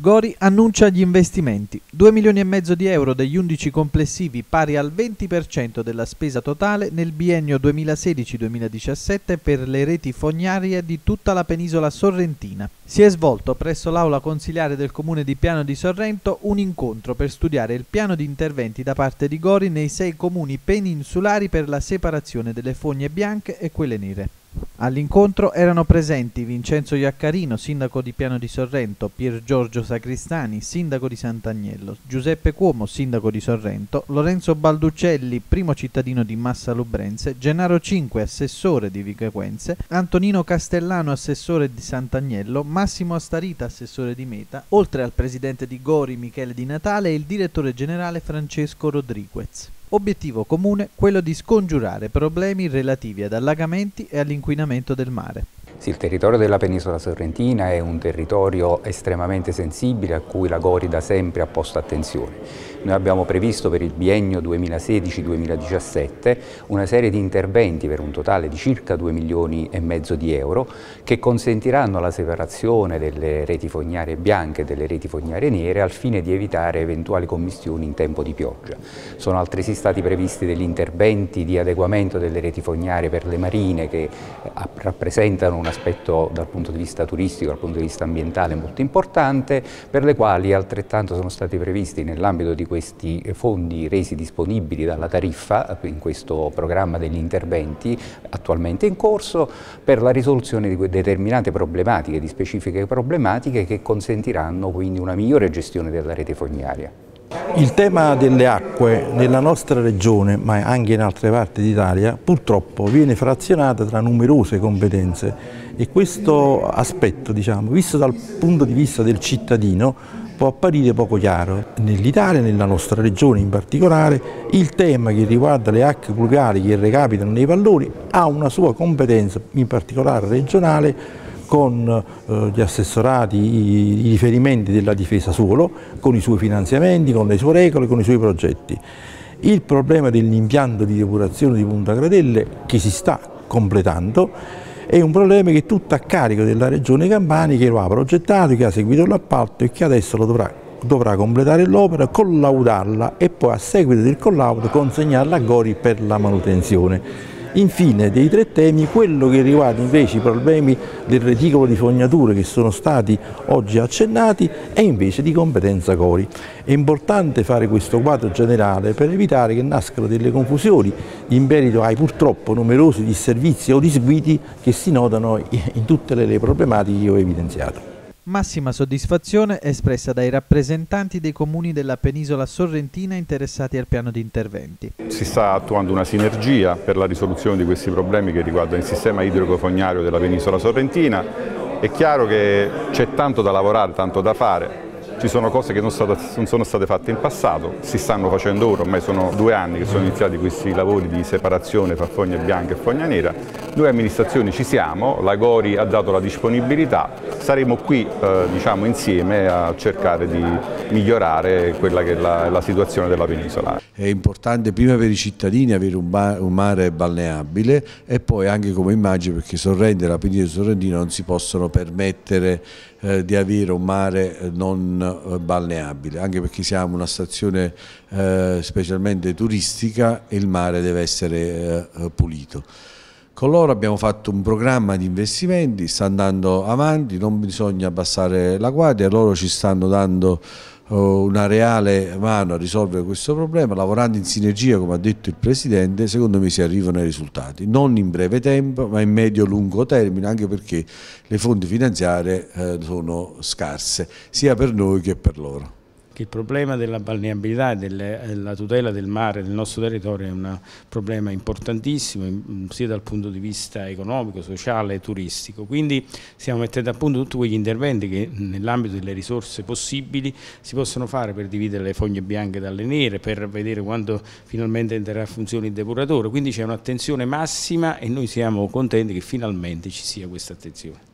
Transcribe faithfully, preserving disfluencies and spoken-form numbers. Gori annuncia gli investimenti, due milioni e mezzo di euro degli undici complessivi, pari al venti per cento della spesa totale nel biennio duemilasedici duemiladiciassette per le reti fognarie di tutta la penisola sorrentina. Si è svolto presso l'aula consiliare del comune di Piano di Sorrento un incontro per studiare il piano di interventi da parte di Gori nei sei comuni peninsulari per la separazione delle fogne bianche e quelle nere. All'incontro erano presenti Vincenzo Iaccarino, sindaco di Piano di Sorrento, Pier Giorgio Sacristani, sindaco di Sant'Agnello, Giuseppe Cuomo, sindaco di Sorrento, Lorenzo Balducelli, primo cittadino di Massa Lubrense, Gennaro Cinque, assessore di Vicoequense, Antonino Castellano, assessore di Sant'Agnello, Massimo Astarita, assessore di Meta, oltre al presidente di Gori Michele Di Natale e il direttore generale Francesco Rodriguez. Obiettivo comune, quello di scongiurare problemi relativi ad allagamenti e all'inquinamento del mare. Sì, il territorio della penisola sorrentina è un territorio estremamente sensibile a cui la Gori da sempre ha posto attenzione. Noi abbiamo previsto per il biennio duemilasedici duemiladiciassette una serie di interventi per un totale di circa due milioni e mezzo di euro che consentiranno la separazione delle reti fognarie bianche e delle reti fognarie nere al fine di evitare eventuali commistioni in tempo di pioggia. Sono altresì stati previsti degli interventi di adeguamento delle reti fognarie per le marine che rappresentano una aspetto dal punto di vista turistico, dal punto di vista ambientale molto importante, per le quali altrettanto sono stati previsti nell'ambito di questi fondi resi disponibili dalla tariffa in questo programma degli interventi attualmente in corso per la risoluzione di determinate problematiche, di specifiche problematiche che consentiranno quindi una migliore gestione della rete fognaria. Il tema delle acque nella nostra regione, ma anche in altre parti d'Italia, purtroppo viene frazionato tra numerose competenze e questo aspetto, diciamo, visto dal punto di vista del cittadino, può apparire poco chiaro. Nell'Italia, nella nostra regione in particolare, il tema che riguarda le acque pluviali che recapitano nei valloni ha una sua competenza, in particolare regionale, con gli assessorati, i riferimenti della difesa suolo, con i suoi finanziamenti, con le sue regole, con i suoi progetti. Il problema dell'impianto di depurazione di Punta Gradelle, che si sta completando, è un problema che è tutto a carico della Regione Campania, che lo ha progettato, che ha seguito l'appalto e che adesso lo dovrà, dovrà completare l'opera, collaudarla e poi a seguito del collaudo consegnarla a Gori per la manutenzione. Infine, dei tre temi, quello che riguarda invece i problemi del reticolo di fognature che sono stati oggi accennati è invece di competenza Gori. È importante fare questo quadro generale per evitare che nascano delle confusioni in merito ai purtroppo numerosi disservizi o disguidi che si notano in tutte le problematiche che ho evidenziato. Massima soddisfazione espressa dai rappresentanti dei comuni della penisola sorrentina interessati al piano di interventi. Si sta attuando una sinergia per la risoluzione di questi problemi che riguardano il sistema idrico-fognario della penisola sorrentina. È chiaro che c'è tanto da lavorare, tanto da fare. Ci sono cose che non sono state fatte in passato, si stanno facendo ora, ormai sono due anni che sono iniziati questi lavori di separazione fra fogna bianca e fogna nera. Noi amministrazioni ci siamo, la Gori ha dato la disponibilità, saremo qui eh, diciamo, insieme a cercare di migliorare quella che è la, la situazione della penisola. È importante prima per i cittadini avere un, bar, un mare balneabile e poi anche come immagine, perché Sorrento e la penisola sorrentina non si possono permettere eh, di avere un mare non balneabile, anche perché siamo una stazione eh, specialmente turistica e il mare deve essere eh, pulito. Con loro abbiamo fatto un programma di investimenti, sta andando avanti, non bisogna abbassare la guardia, loro ci stanno dando eh, una reale mano a risolvere questo problema, lavorando in sinergia come ha detto il Presidente. Secondo me si arrivano ai risultati, non in breve tempo ma in medio-lungo termine, anche perché le fonti finanziarie eh, sono scarse sia per noi che per loro. Il problema della balneabilità e della tutela del mare del nostro territorio è un problema importantissimo sia dal punto di vista economico, sociale e turistico, quindi stiamo mettendo a punto tutti quegli interventi che nell'ambito delle risorse possibili si possono fare per dividere le fogne bianche dalle nere, per vedere quando finalmente entrerà a funzione il depuratore, quindi c'è un'attenzione massima e noi siamo contenti che finalmente ci sia questa attenzione.